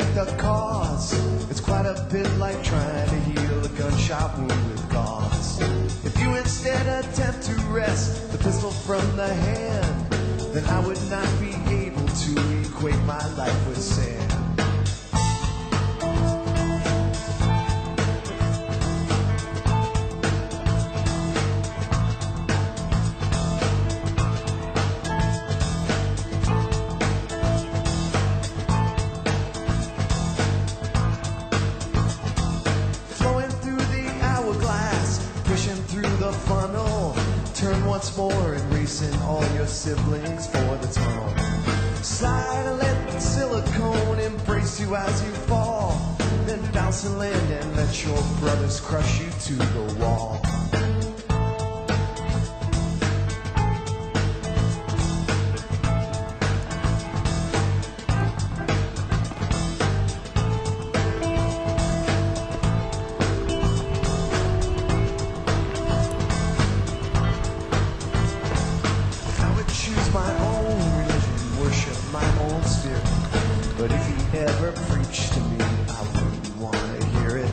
affect the cause. It's quite a bit like trying to heal a gunshot wound with gauze. If you instead attempt to wrest the pistol from the hand, then I would not be able to equate my life with sand. Once more and racing all your siblings for the tunnel. Slide and let the silicone embrace you as you fall. Then bounce and land and let your brothers crush you to the wall. But if he ever preached to me, I wouldn't want to hear it.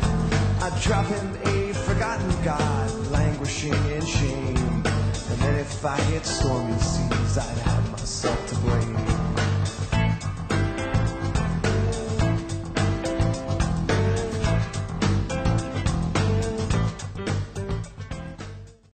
I'd drop him a forgotten god, languishing in shame. And then if I hit stormy seas, I'd have myself to blame.